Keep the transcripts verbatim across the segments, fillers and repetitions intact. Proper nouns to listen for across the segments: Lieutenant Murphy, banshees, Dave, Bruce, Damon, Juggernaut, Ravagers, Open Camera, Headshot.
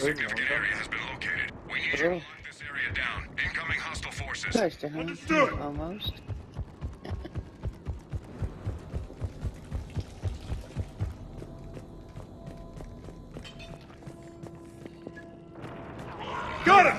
significant area has been located. We need you to lock this area down. Incoming hostile forces. Close to home. Almost. Got him!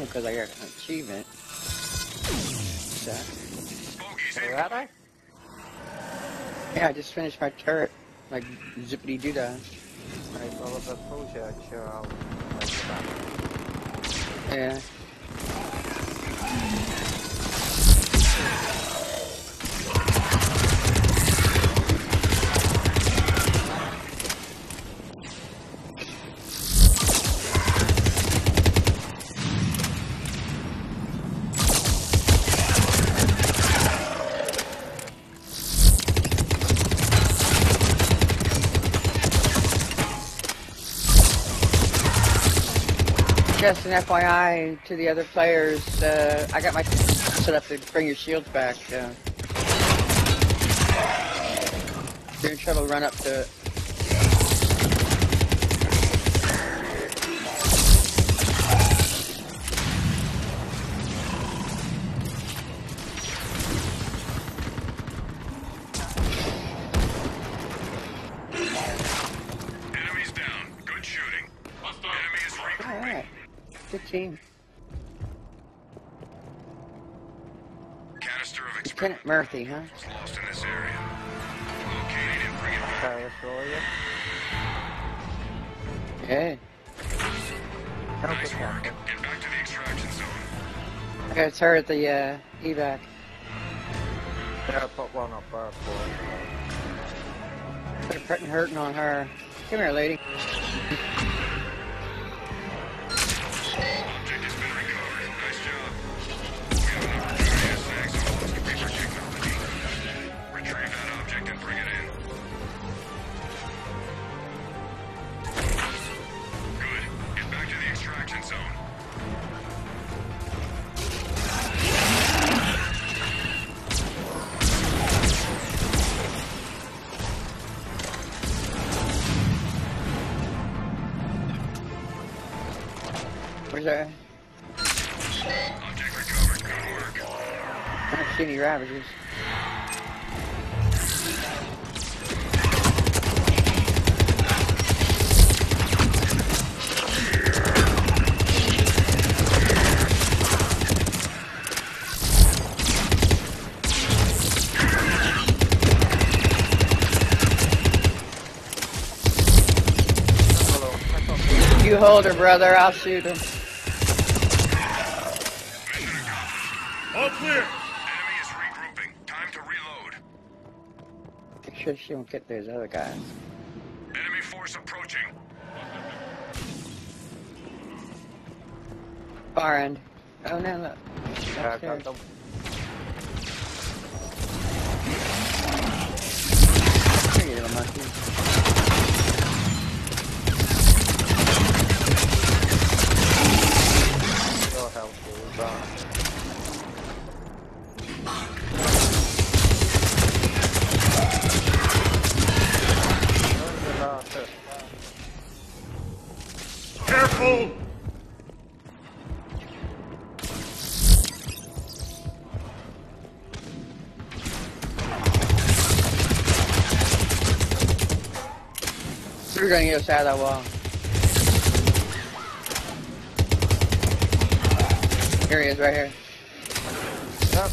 Because I got an achievement. That yeah, I just finished my turret. Like zippity doo dah. I follow the project. Sure. Yeah. Just an F Y I to the other players, uh, I got my set up to bring your shields back. Uh, your shuttle run up to it. Team. Canister of Lieutenant Murphy, huh? Lost in this area. Locate it and bring it back. Sorry, that's all you. Hey. Nice work. Get back to the extraction zone. I got to turret the uh, evac. Yeah, I put one up there for you. They're hurting on her. Come here, lady. Object recovered, good work. I don't see any Ravagers. You hold her, brother, I'll shoot him. All clear! Enemy is regrouping. Time to reload. Make sure she won't get those other guys. Enemy force approaching. Far end. Oh no, look. Yeah, I got them. Here you little monkey. Careful! We're going to get inside that wall. Here he is, right here. Up.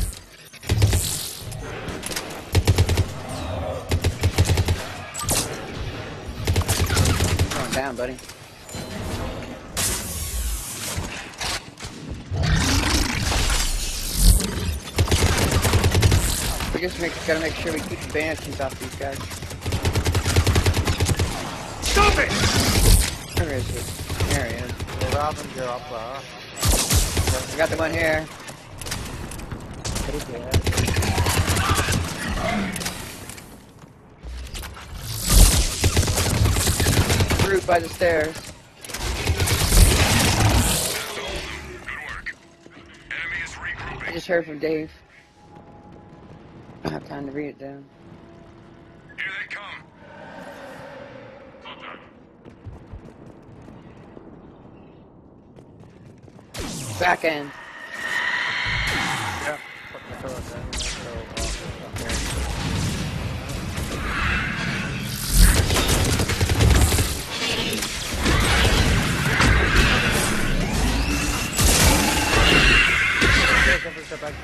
Going down, buddy. We just make, gotta make sure we keep the banshees off these guys. Stop it! Where is he? There he is. We got the one here. Root by the stairs. I just heard from Dave. I don't have time to read it down. Here they come. Back end. Yeah. Back to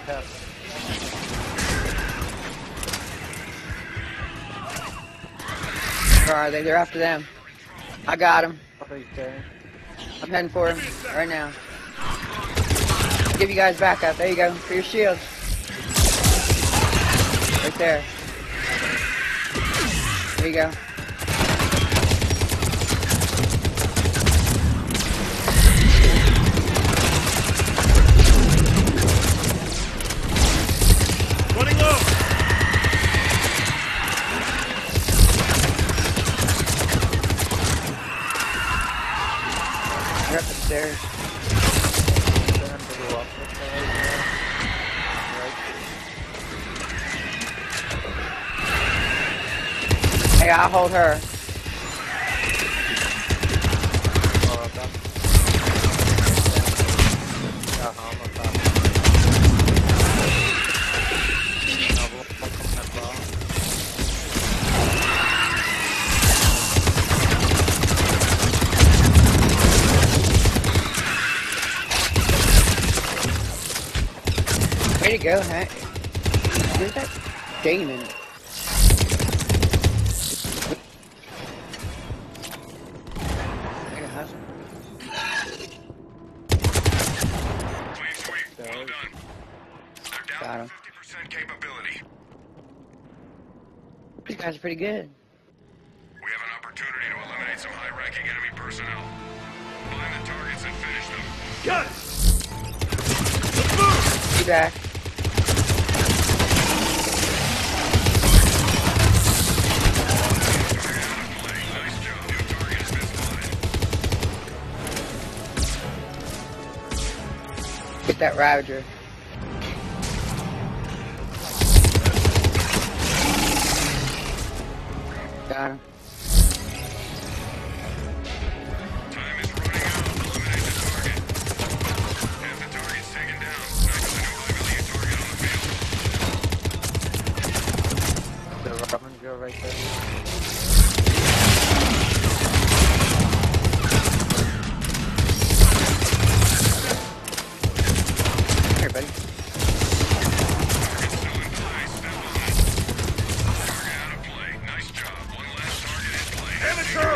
pass. Where are they? They're after them. I got him. I'm heading for him right now. I'll give you guys back up. There you go. For your shields. Right there. There you go. There. Hey, I'll hold her. Way to go, huh? Where's that Damon? Clean sweep, well done. They're down to fifty percent capability. These guys are pretty good. We have an opportunity to eliminate some high-ranking enemy personnel. Find the targets and finish them. Got it! Be back. Get that Ravager. Got him. Time is running out. Eliminate the target. If the target's taken down, back to the new liability target on the field. The Robin girl right there. Buddy. Target still in place. Stabilize. Target out of play. Nice job. One last target in play. Damn it, sir!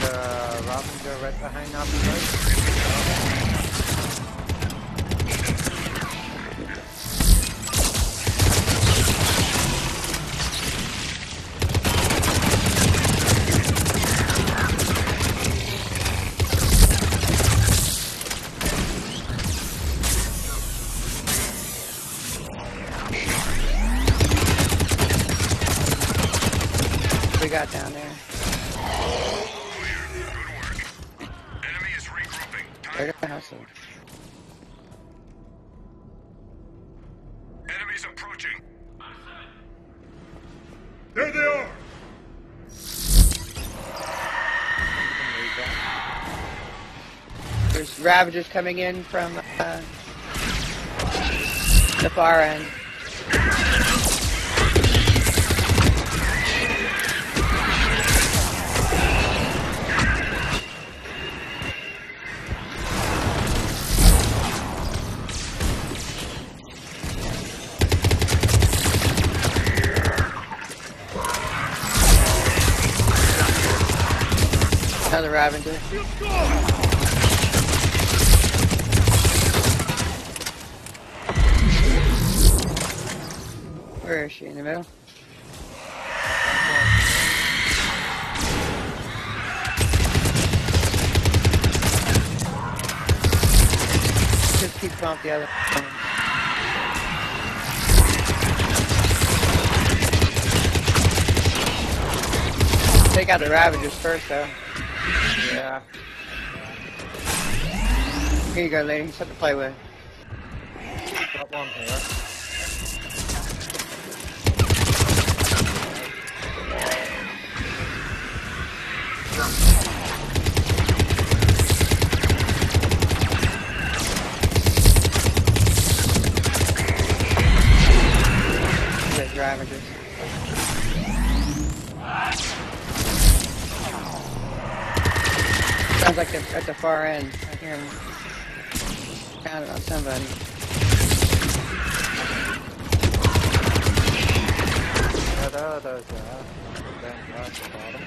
There's a Ravagers right behind up the got down there. Good work. Enemy is regrouping. Time to hustle. Enemies approaching. There they are. There's Ravagers coming in from uh, the far end. the Ravager. Where is she? In the middle? Just keep bumping the other one. Take out the Ravagers first, though. Yeah. Here you go, lady. Something to play with. Got one here. There's Ravagers. Sounds like they're at the far end. I hear him pounding on somebody. That other's out. At the bottom.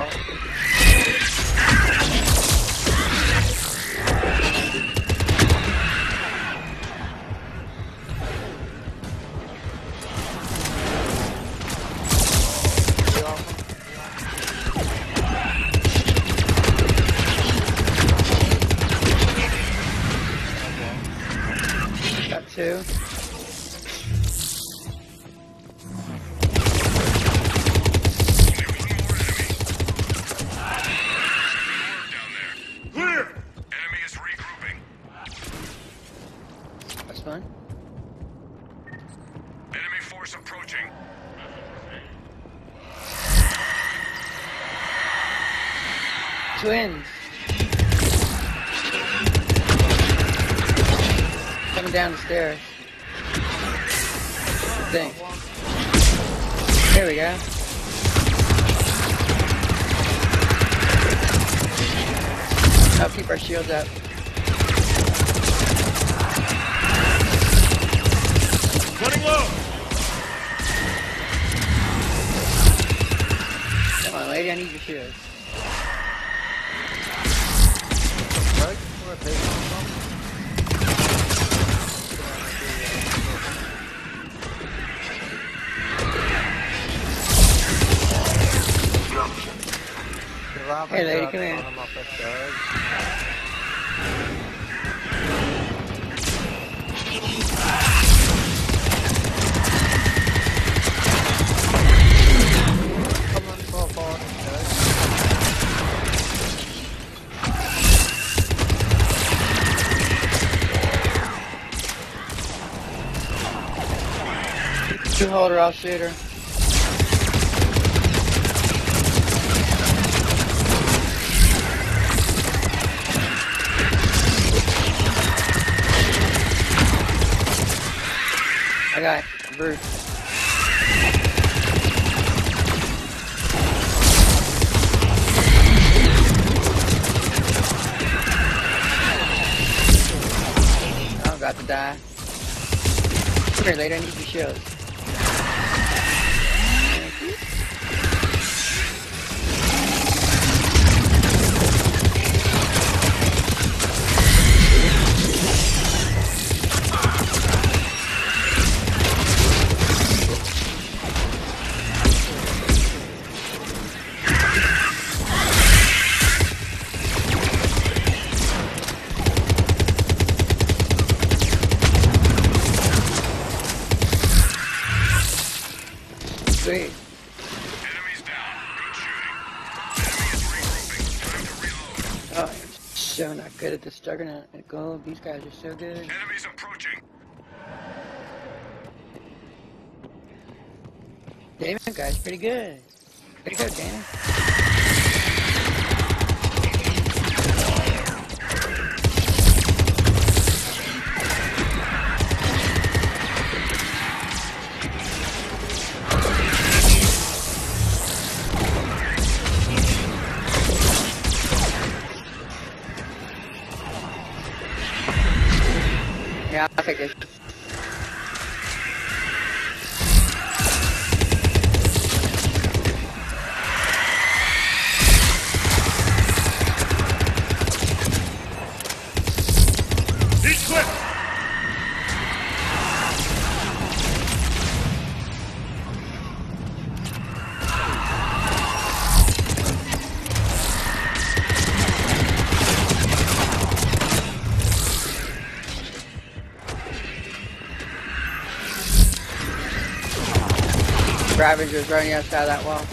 Oh. Got two. Twins. Coming down the stairs. Thing. Here we go. I'll keep our shields up. Running low. Come on, lady, I need your shields. Hey lady, come here. You hold her, I'll shoot her. I got Bruce. I'm about to die. Come here, lady, I need your shields. Thank you. Enemies down. Good shooting. Enemy is regrouping. Time to reload. Oh, I'm so not good at this Juggernaut at gold. These guys are so good. Enemies approaching. Damon, guys, pretty good. Pretty good, Damon. Yeah, I'll take it. Ravagers running outside that wall.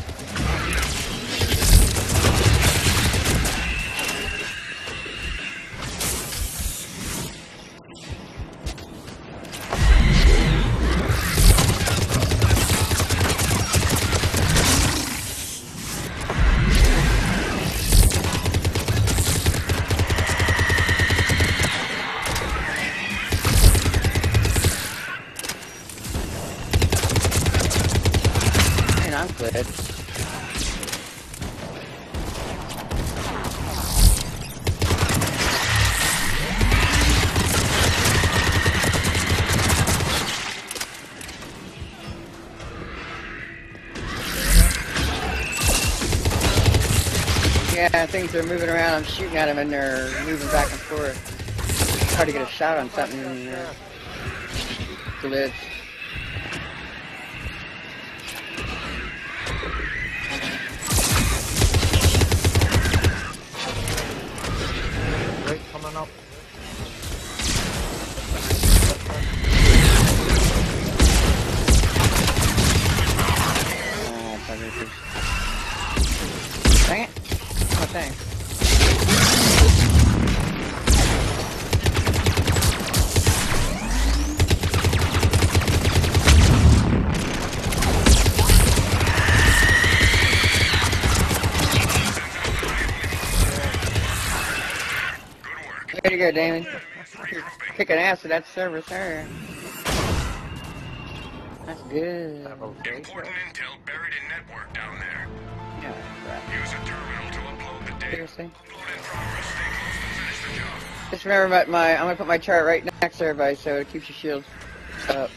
Yeah, things are moving around. I'm shooting at them and they're moving back and forth. It's hard to get a shot on something in the lids. There you go, Damon. You're kicking ass at that server, sir. That's good. Important intel buried in network down there. Yeah, right. Use a terminal to upload the data. Seriously. Upload in progress. Stay close to finish the job. Just remember my, my I'm gonna put my chart right next to everybody so it keeps your shields up.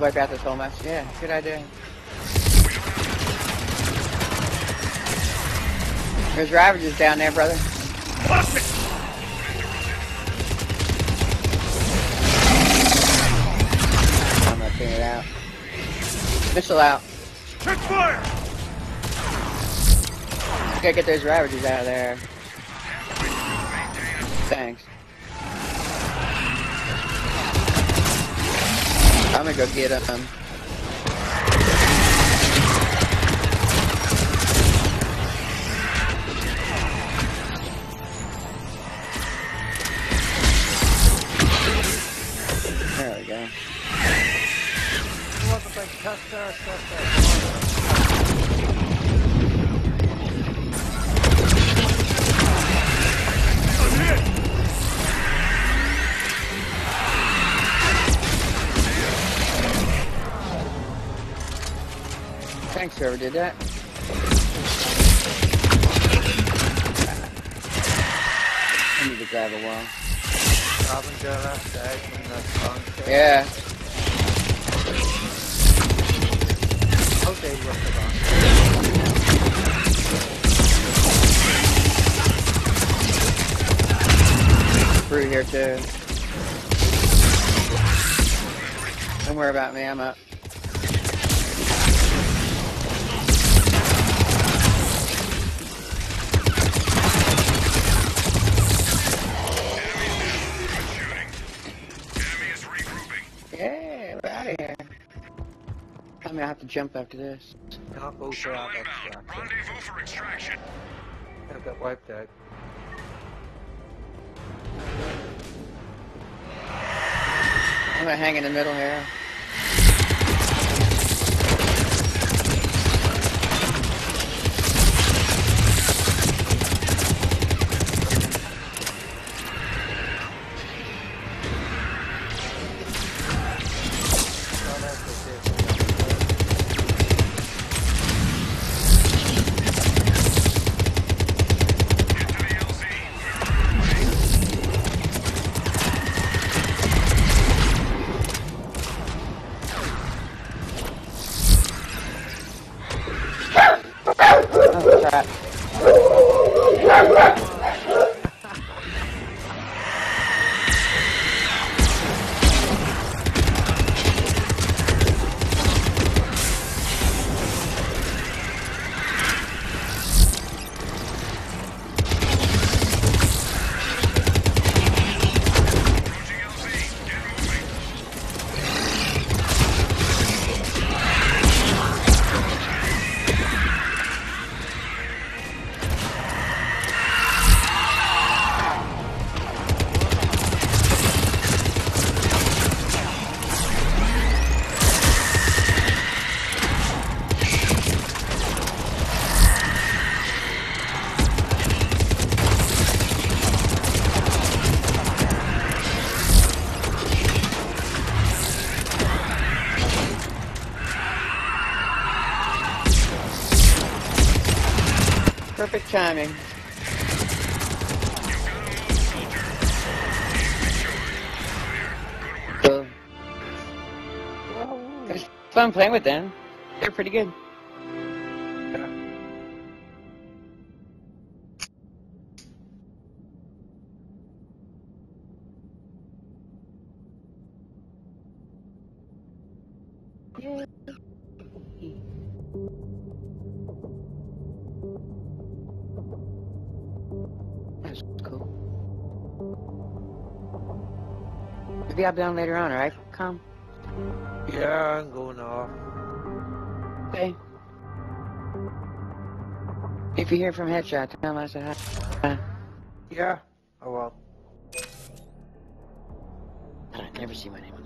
Wipe out this whole mess. Yeah, good idea. There's Ravagers down there, brother. I'm gonna clean it out. Missile out. Quick fire! Gotta get those Ravagers out of there. Thanks. I'm gonna go get him. There we go. I'm hit! Thanks, whoever did that. I need to grab a wall. Robin got off the edge when that's on. Yeah. Okay, you left it on. Through here, too. Don't worry about me, I'm up. I have to jump after this. Rendezvous for extraction. I got wiped out. I'm gonna hang in the middle here. Perfect timing. So, it was fun playing with them. They're pretty good. Maybe I'll be on later on, alright? Come. Yeah, I'm going off. Okay. If you hear from Headshot, tell him I said hi. Yeah, I will. I never see my name.